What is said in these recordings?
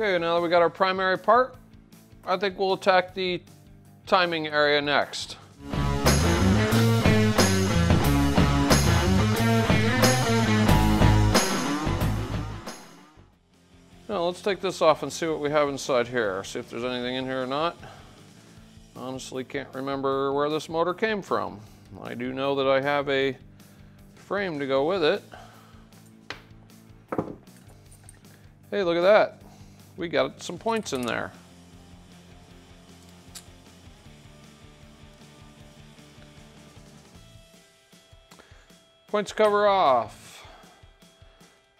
Okay, now that we got our primary part, I think we'll attack the timing area next. Now let's take this off and see what we have inside here. See if there's anything in here or not. Honestly, can't remember where this motor came from. I do know that I have a frame to go with it. Hey, look at that. We got some points in there. Points cover off.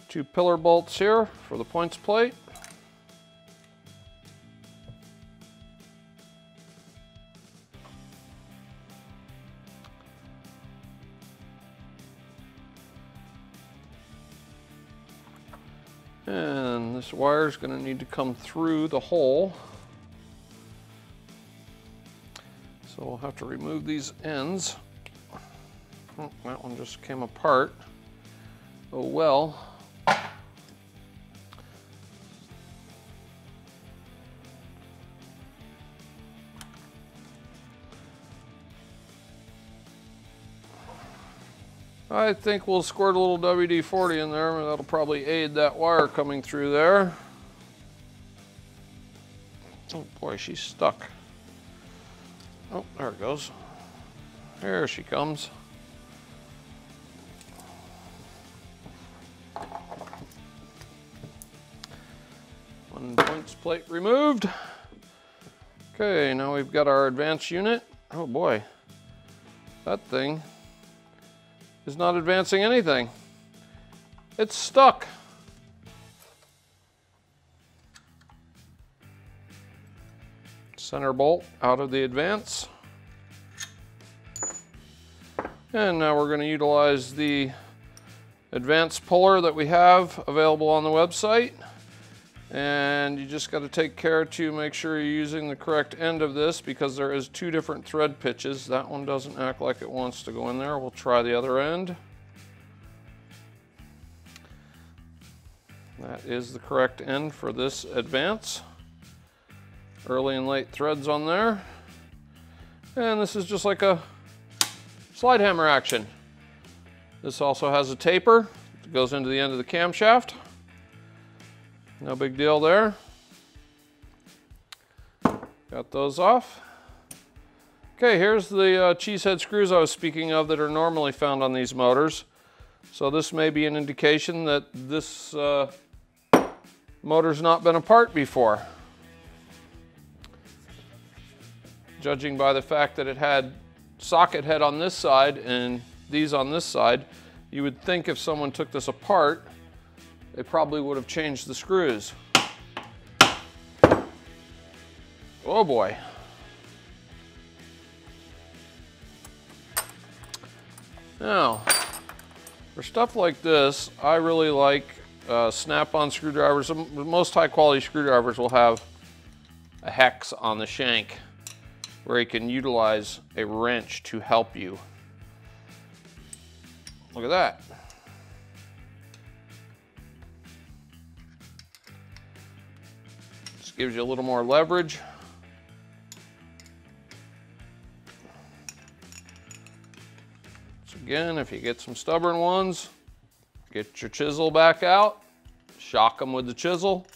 Two pillar bolts here for the points plate. And this wire is going to need to come through the hole. So we'll have to remove these ends. Oh, that one just came apart. Oh well. I think we'll squirt a little WD-40 in there. That'll probably aid that wire coming through there. Oh boy, she's stuck. Oh, there it goes. Here she comes. One points plate removed. Okay, now we've got our advance unit. Oh boy, that thing is not advancing anything. It's stuck. Center bolt out of the advance. And now we're going to utilize the advance puller that we have available on the website. And you just got to take care to make sure you're using the correct end of this, because there is two different thread pitches. That one doesn't act like it wants to go in there. We'll try the other end. That is the correct end for this advance. Early and late threads on there. And this is just like a slide hammer action. This also has a taper that goes into the end of the camshaft. No big deal there. Got those off. Okay, here's the cheesehead screws I was speaking of that are normally found on these motors. So this may be an indication that this motor's not been apart before. Judging by the fact that it had socket head on this side and these on this side, you would think if someone took this apart, they probably would have changed the screws. Oh boy. Now, for stuff like this, I really like snap-on screwdrivers. Most high-quality screwdrivers will have a hex on the shank where you can utilize a wrench to help you. Look at that. Gives you a little more leverage. So again, if you get some stubborn ones, get your chisel back out, shock them with the chisel.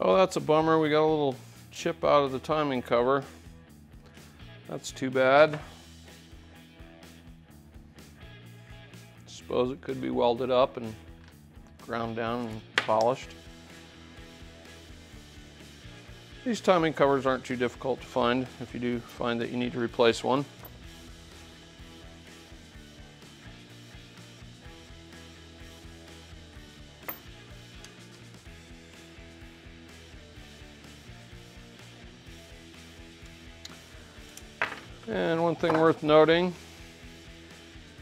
Oh, that's a bummer. We got a little chip out of the timing cover. That's too bad. Suppose it could be welded up and ground down and polished. These timing covers aren't too difficult to find if you do find that you need to replace one. And one thing worth noting,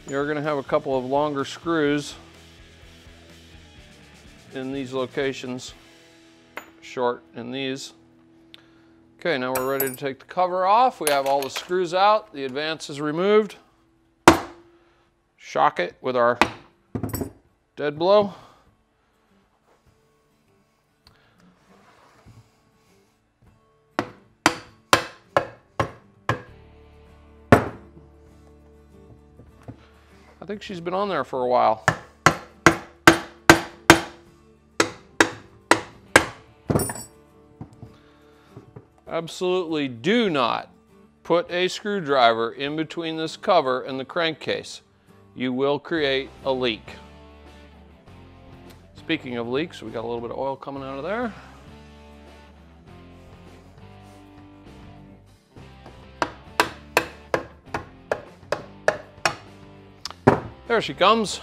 you're going to have a couple of longer screws in these locations, short in these. Okay, now we're ready to take the cover off. We have all the screws out. The advance is removed. Shock it with our dead blow. I think she's been on there for a while. Absolutely do not put a screwdriver in between this cover and the crankcase. You will create a leak. Speaking of leaks, we got a little bit of oil coming out of there. There she comes.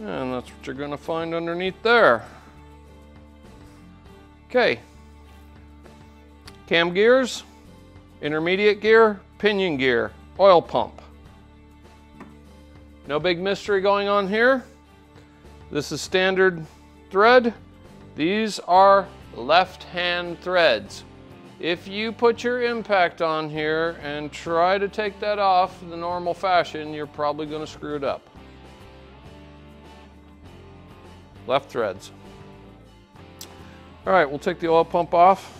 And that's what you're going to find underneath there. Okay. Cam gears, intermediate gear, pinion gear, oil pump. No big mystery going on here. This is standard thread. These are left-hand threads. If you put your impact on here and try to take that off in the normal fashion, you're probably going to screw it up. Left threads. All right, we'll take the oil pump off.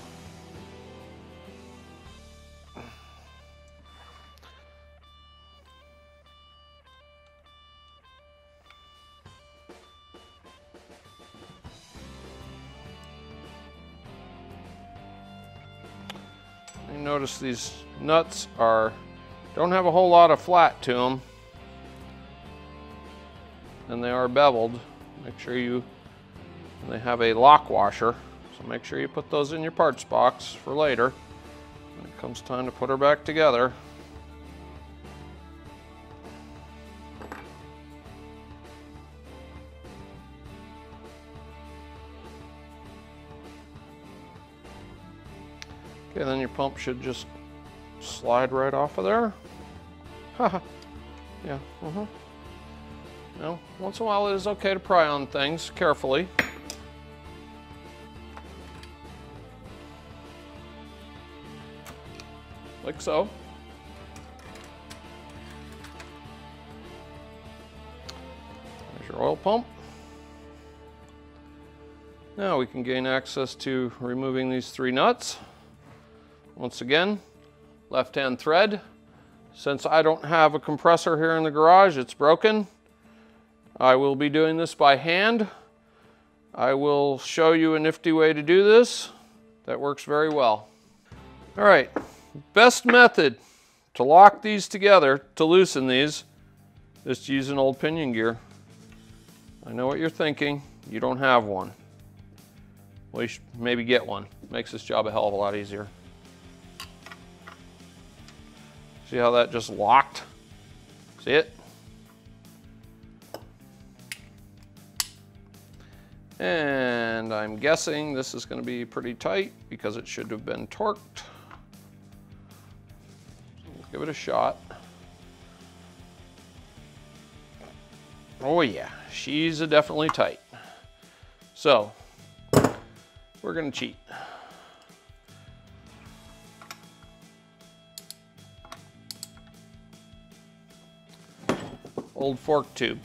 Notice these nuts don't have a whole lot of flat to them, and they are beveled. Make sure they have a lock washer, so make sure you put those in your parts box for later when it comes time to put her back together. Okay, then your pump should just slide right off of there. Haha. Yeah. Uh-huh. Now, once in a while it is okay to pry on things carefully. Like so. There's your oil pump. Now we can gain access to removing these three nuts. Once again, left-hand thread. Since I don't have a compressor here in the garage, it's broken. I will be doing this by hand. I will show you a nifty way to do this. That works very well. All right, best method to lock these together, to loosen these, is to use an old pinion gear. I know what you're thinking, you don't have one. Well, you should maybe get one. Makes this job a hell of a lot easier. See how that just locked? See it? And I'm guessing this is going to be pretty tight because it should have been torqued. So we'll give it a shot. Oh yeah, she's definitely tight. So we're going to cheat. Old fork tube.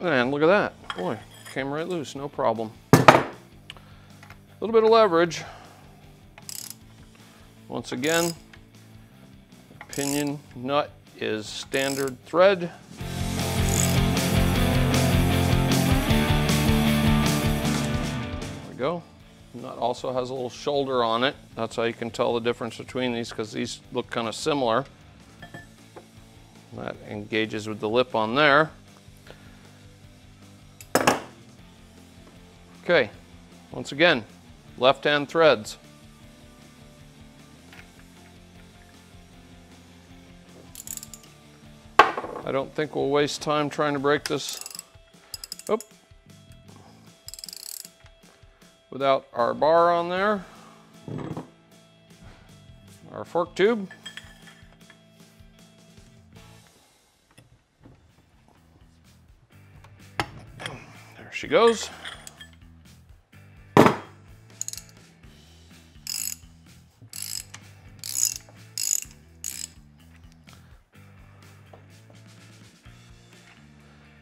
And look at that. Boy, came right loose, no problem. A little bit of leverage. Once again, pinion nut is standard thread. Go. The nut also has a little shoulder on it. That's how you can tell the difference between these, because these look kind of similar. That engages with the lip on there. Okay, once again, left-hand threads. I don't think we'll waste time trying to break this. Oop. Without our bar on there, our fork tube. There she goes.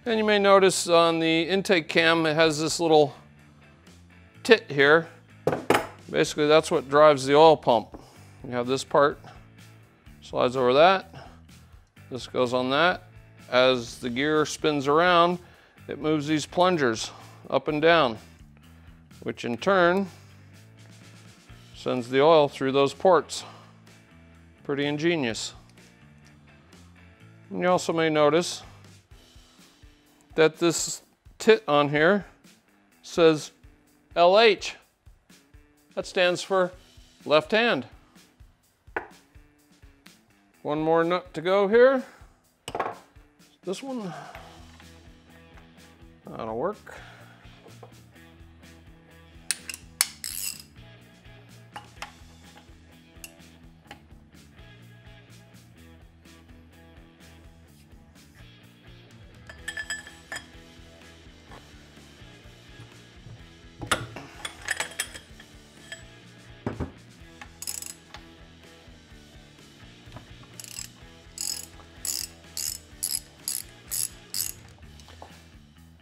And you may notice on the intake cam, it has this little tit here. Basically, that's what drives the oil pump. You have this part, slides over that. This goes on that. As the gear spins around, it moves these plungers up and down, which in turn sends the oil through those ports. Pretty ingenious. And you also may notice that this tit on here says LH. That stands for left hand. One more nut to go here. This one. That'll work.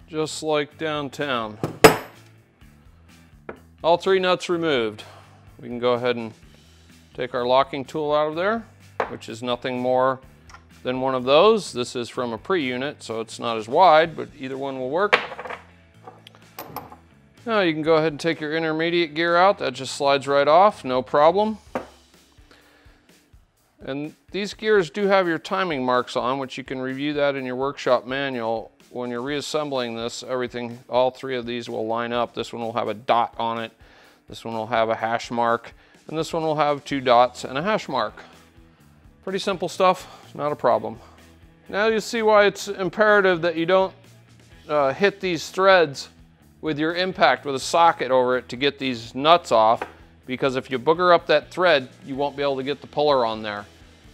Just like downtown. All three nuts removed. We can go ahead and take our locking tool out of there, which is nothing more than one of those. This is from a pre-unit, so it's not as wide, but either one will work. Now you can go ahead and take your intermediate gear out. That just slides right off, no problem. And these gears do have your timing marks on, which you can review that in your workshop manual. When you're reassembling this, everything, all three of these will line up. This one will have a dot on it. This one will have a hash mark. And this one will have two dots and a hash mark. Pretty simple stuff, not a problem. Now you see why it's imperative that you don't hit these threads with your impact, with a socket over it to get these nuts off. Because if you booger up that thread, you won't be able to get the puller on there.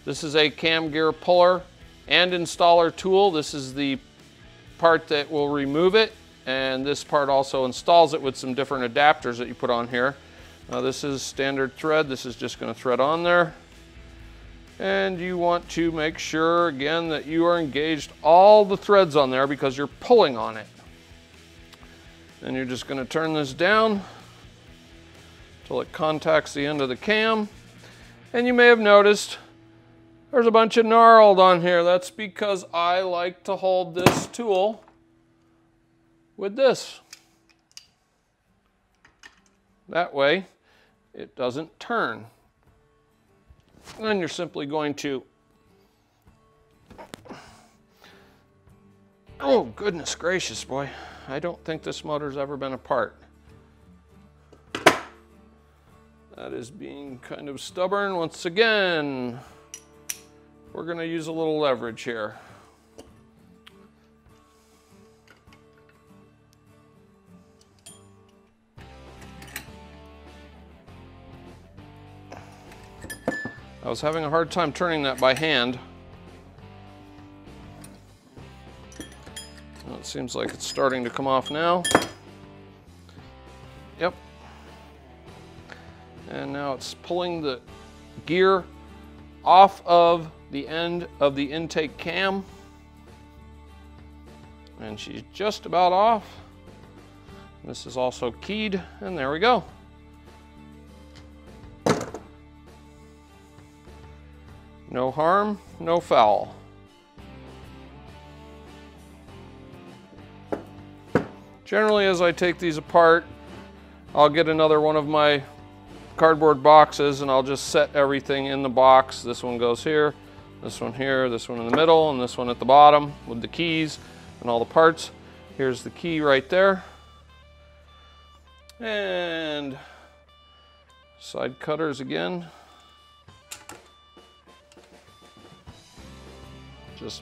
This is a cam gear puller and installer tool. This is the part that will remove it, and this part also installs it with some different adapters that you put on here. Now this is standard thread. This is just going to thread on there, and you want to make sure again that you are engaged all the threads on there because you're pulling on it. Then you're just going to turn this down until it contacts the end of the cam, and you may have noticed there's a bunch of gnarled on here. That's because I like to hold this tool with this. That way it doesn't turn. And then you're simply going to, oh goodness gracious, boy. I don't think this motor's ever been apart. That is being kind of stubborn once again. We're going to use a little leverage here. I was having a hard time turning that by hand. Well, it seems like it's starting to come off now. Yep. And now it's pulling the gear off of the end of the intake cam, and she's just about off. This is also keyed, and there we go. No harm, no foul. Generally, as I take these apart, I'll get another one of my cardboard boxes and I'll just set everything in the box. This one goes here. This one here, this one in the middle, and this one at the bottom with the keys and all the parts. Here's the key right there. And side cutters again. Just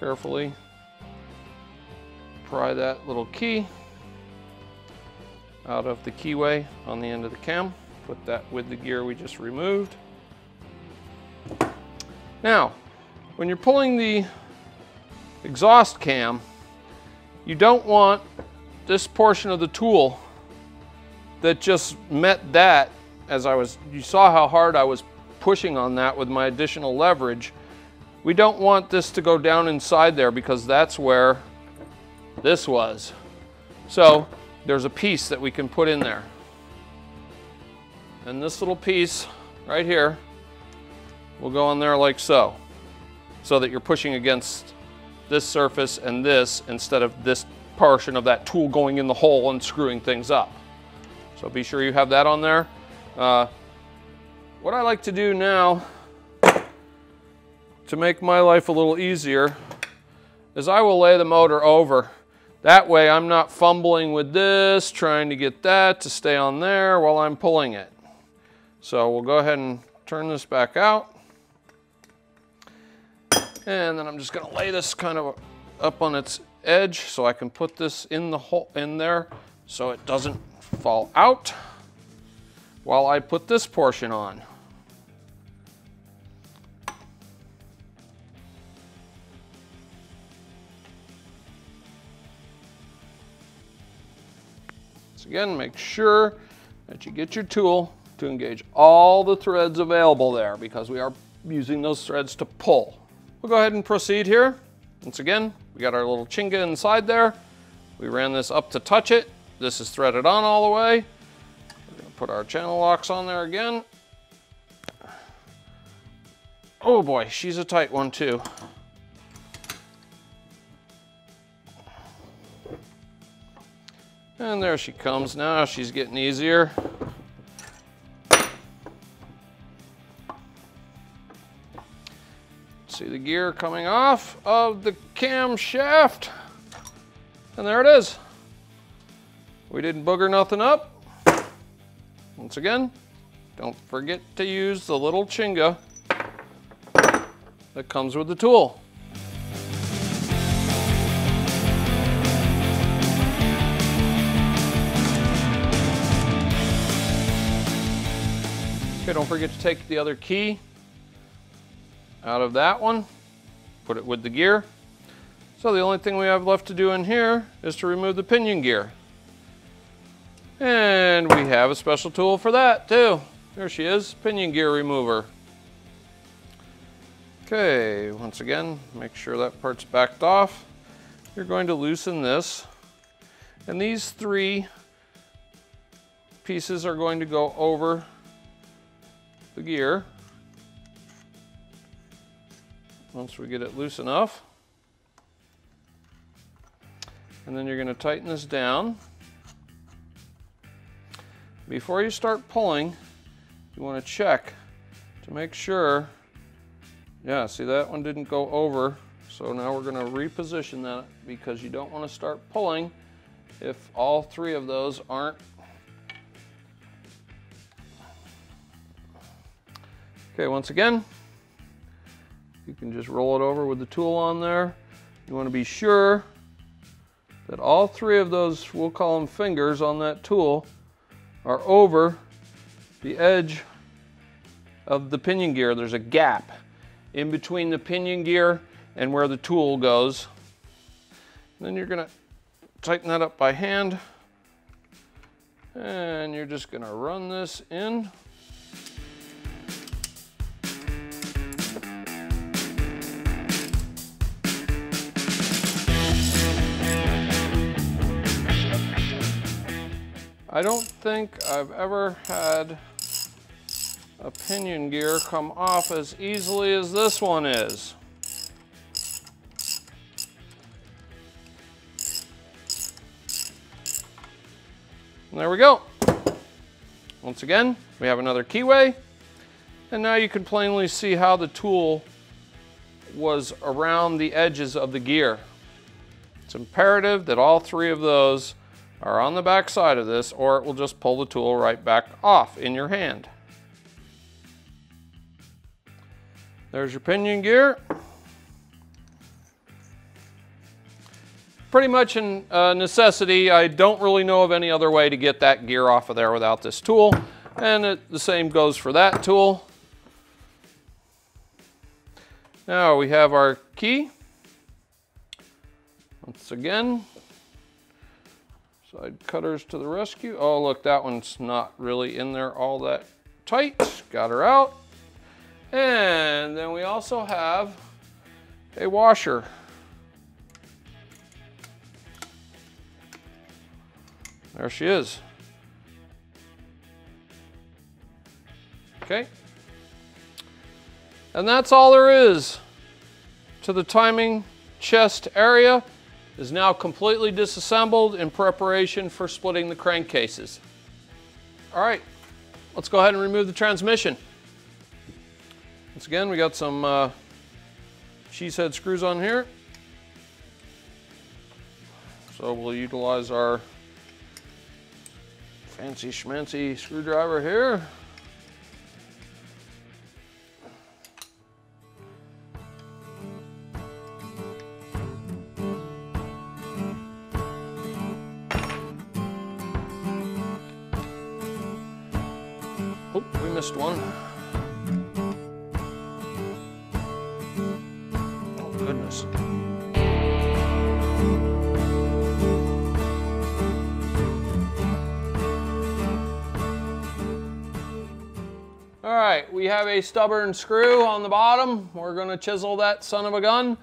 carefully pry that little key out of the keyway on the end of the cam. Put that with the gear we just removed. Now, when you're pulling the exhaust cam, you don't want this portion of the tool that just met that, as I was, you saw how hard I was pushing on that with my additional leverage. We don't want this to go down inside there because that's where this was. So there's a piece that we can put in there. And this little piece right here will go on there like so, so that you're pushing against this surface and this instead of this portion of that tool going in the hole and screwing things up. So be sure you have that on there. What I like to do now to make my life a little easier is I will lay the motor over. That way I'm not fumbling with this, trying to get that to stay on there while I'm pulling it. So we'll go ahead and turn this back out. And then I'm just gonna lay this kind of up on its edge so I can put this in the hole in there so it doesn't fall out while I put this portion on. So again, make sure that you get your tool to engage all the threads available there because we are using those threads to pull. We'll go ahead and proceed here. Once again, we got our little chinga inside there. We ran this up to touch it. This is threaded on all the way. We're gonna put our channel locks on there again. Oh boy, she's a tight one too. And there she comes now, she's getting easier. See the gear coming off of the camshaft. And there it is. We didn't booger nothing up. Once again, don't forget to use the little chinga that comes with the tool. Okay, don't forget to take the other key out of that one, put it with the gear. So the only thing we have left to do in here is to remove the pinion gear. And we have a special tool for that too. There she is, pinion gear remover. Okay, once again, make sure that part's backed off. You're going to loosen this. And these three pieces are going to go over the gear. Once we get it loose enough. And then you're going to tighten this down. Before you start pulling, you want to check to make sure. Yeah, see that one didn't go over. So now we're going to reposition that because you don't want to start pulling if all three of those aren't. Okay, once again, you can just roll it over with the tool on there. You want to be sure that all three of those, we'll call them fingers on that tool, are over the edge of the pinion gear. There's a gap in between the pinion gear and where the tool goes. And then you're going to tighten that up by hand. And you're just going to run this in. I don't think I've ever had a pinion gear come off as easily as this one is. And there we go. Once again, we have another keyway. And now you can plainly see how the tool was around the edges of the gear. It's imperative that all three of those are on the back side of this, or it will just pull the tool right back off in your hand. There's your pinion gear. Pretty much a necessity. I don't really know of any other way to get that gear off of there without this tool. And the same goes for that tool. Now we have our key. Once again, side cutters to the rescue. Oh, look, that one's not really in there all that tight. Got her out. And then we also have a washer. There she is. Okay. And that's all there is to the timing chest area. Is now completely disassembled in preparation for splitting the crankcases. All right, let's go ahead and remove the transmission. Once again, we got some cheese head screws on here. So we'll utilize our fancy schmancy screwdriver here. Oh, we missed one. Oh, goodness. All right, we have a stubborn screw on the bottom. We're gonna chisel that son of a gun.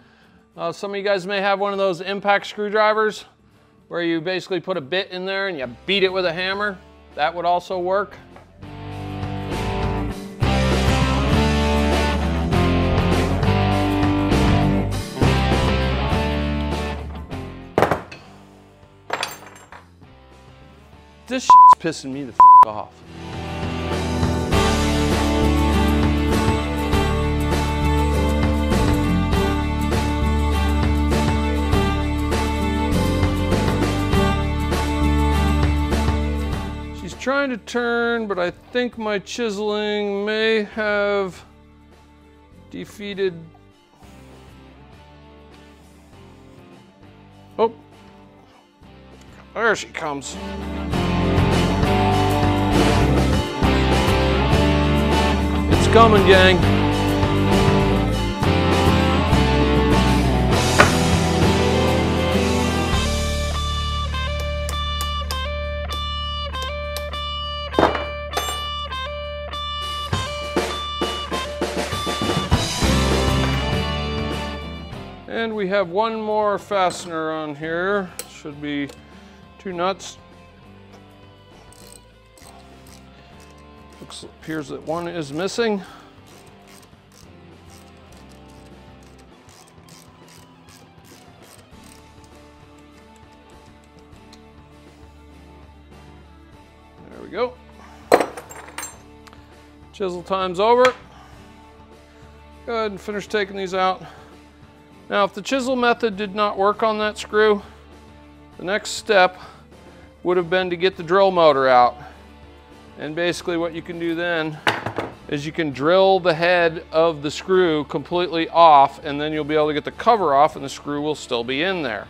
Some of you guys may have one of those impact screwdrivers where you basically put a bit in there and you beat it with a hammer. That would also work. This shit's pissing me the f off. She's trying to turn, but I think my chiseling may have defeated. Oh, there she comes. Coming, gang. And we have one more fastener on here. Should be two nuts. Appears that one is missing. There we go. Chisel time's over. Go ahead and finish taking these out. Now, if the chisel method did not work on that screw, the next step would have been to get the drill motor out. And basically what you can do then is you can drill the head of the screw completely off, and then you'll be able to get the cover off and the screw will still be in there.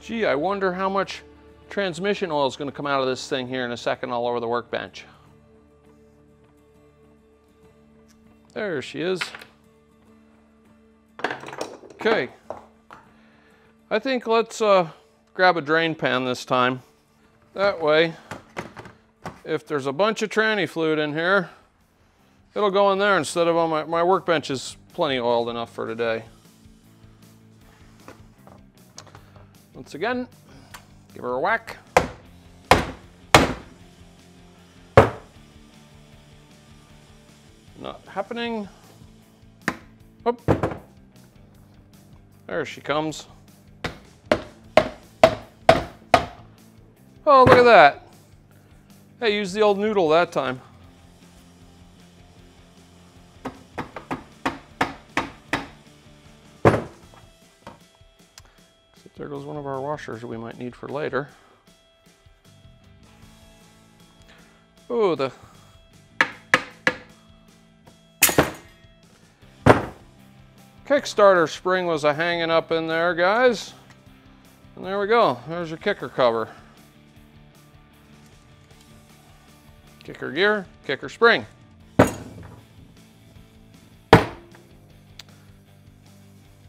Gee, I wonder how much transmission oil is going to come out of this thing here in a second all over the workbench. There she is. Okay, I think let's grab a drain pan this time. That way, if there's a bunch of tranny fluid in here, it'll go in there instead of on my workbench is plenty oiled enough for today. Once again, give her a whack. Not happening. Oh. There she comes. Oh, look at that. Hey, use the old noodle that time. Except there goes one of our washers we might need for later. Oh, the... Kickstarter spring was a hanging up in there, guys. And there we go, there's your kicker cover. Kicker gear, kicker spring.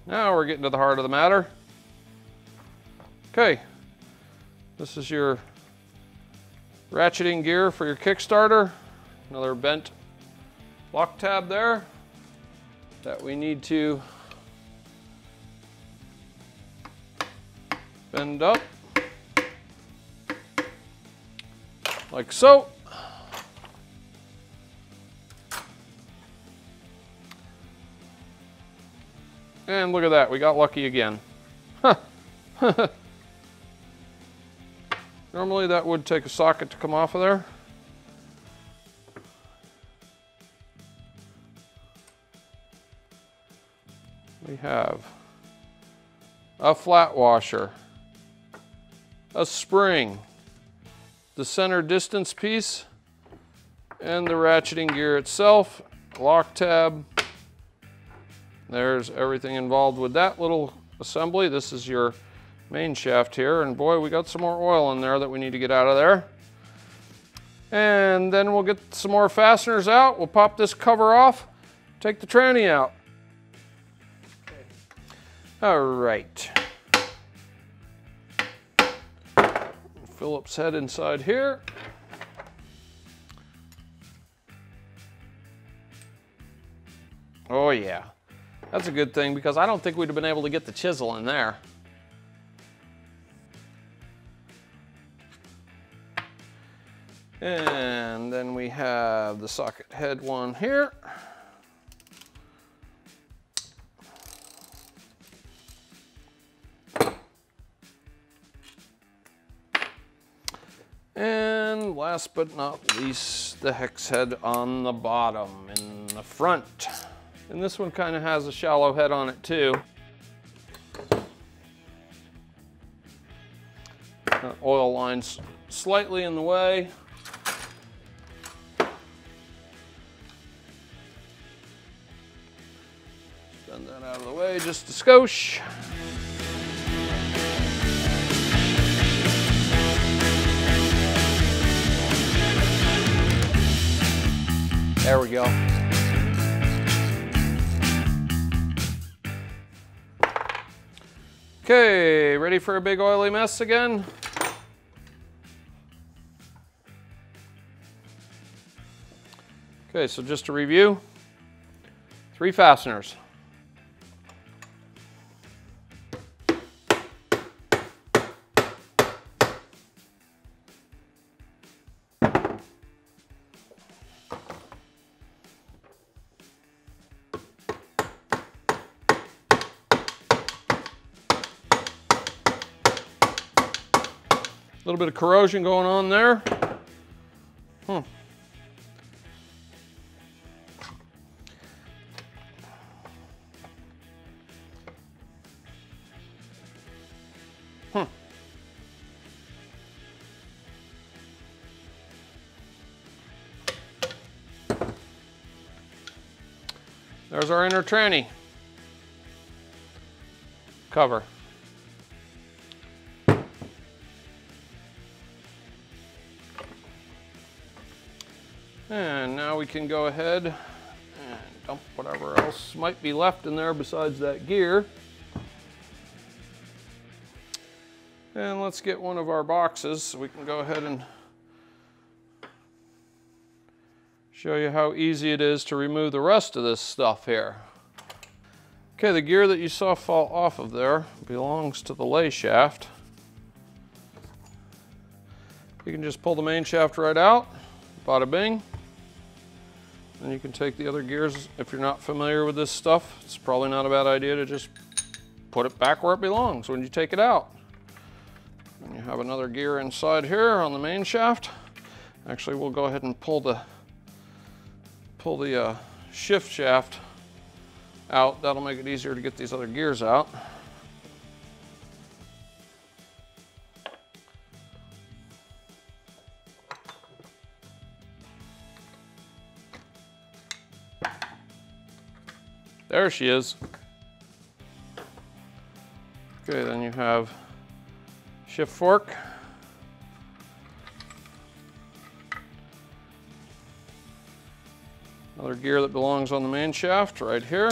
Now we're getting to the heart of the matter. Okay, this is your ratcheting gear for your Kickstarter. Another bent lock tab there that we need to bend up like so. And look at that, we got lucky again. Huh. Normally that would take a socket to come off of there. We have a flat washer, a spring, the center distance piece, and the ratcheting gear itself, lock tab. There's everything involved with that little assembly. This is your main shaft here, and boy, we got some more oil in there that we need to get out of there. And then we'll get some more fasteners out. We'll pop this cover off, take the tranny out. All right. Phillips head inside here. Oh yeah. That's a good thing, because I don't think we'd have been able to get the chisel in there. And then we have the socket head one here. And last but not least, the hex head on the bottom in the front. And this one kind of has a shallow head on it too. Oil line's slightly in the way. Bend that out of the way just a skosh. There we go. Okay, ready for a big oily mess again? Okay, so just to review, 3 fasteners. A little bit of corrosion going on there. There's our inner tranny cover. And now we can go ahead and dump whatever else might be left in there besides that gear. And let's get one of our boxes so we can go ahead and show you how easy it is to remove the rest of this stuff here. Okay, the gear that you saw fall off of there belongs to the lay shaft. You can just pull the main shaft right out. Bada bing. And you can take the other gears. If you're not familiar with this stuff, it's probably not a bad idea to just put it back where it belongs when you take it out. And you have another gear inside here on the main shaft. Actually, we'll go ahead and pull the shift shaft out. That'll make it easier to get these other gears out. There she is. Okay, then you have shift fork. Another gear that belongs on the main shaft right here.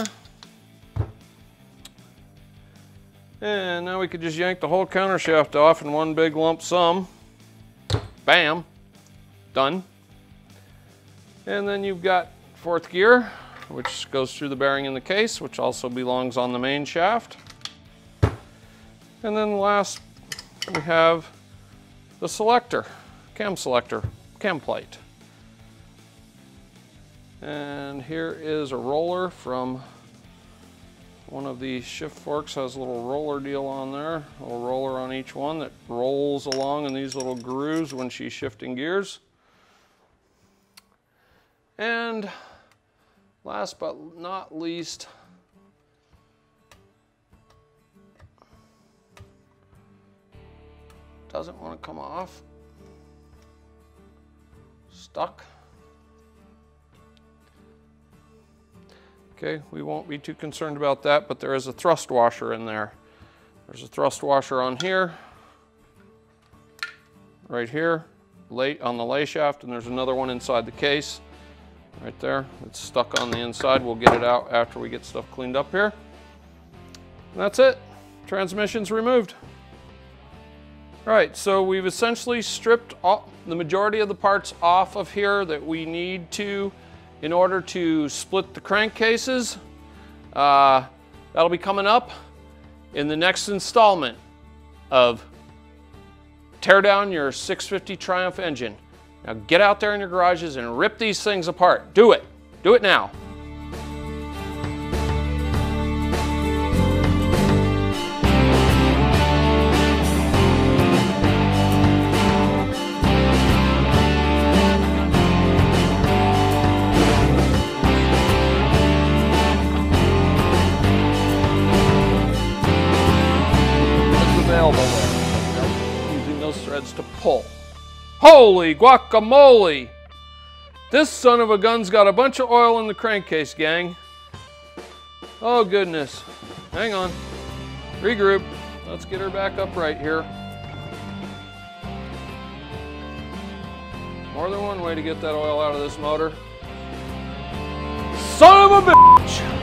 And now we could just yank the whole counter shaft off in one big lump sum. Bam, done. And then you've got fourth gear, which goes through the bearing in the case, which also belongs on the main shaft. And then last, we have the selector, cam plate. And here is a roller from one of the shift forks, has a little roller deal on there, a little roller on each one that rolls along in these little grooves when she's shifting gears. And last but not least, doesn't want to come off, stuck. Okay, we won't be too concerned about that, but there is a thrust washer in there. There's a thrust washer on here, right here, on the lay shaft, and there's another one inside the case, right there. It's stuck on the inside. We'll get it out after we get stuff cleaned up here. And that's it. Transmission's removed. All right, so we've essentially stripped the majority of the parts off of here that we need to in order to split the crankcases. That'll be coming up in the next installment of Tear Down Your 650 Triumph Engine. Now get out there in your garages and rip these things apart. Do it. Do it now. To pull. Holy guacamole! This son of a gun's got a bunch of oil in the crankcase, gang. Oh goodness. Hang on. Regroup. Let's get her back upright here. More than one way to get that oil out of this motor. Son of a bitch!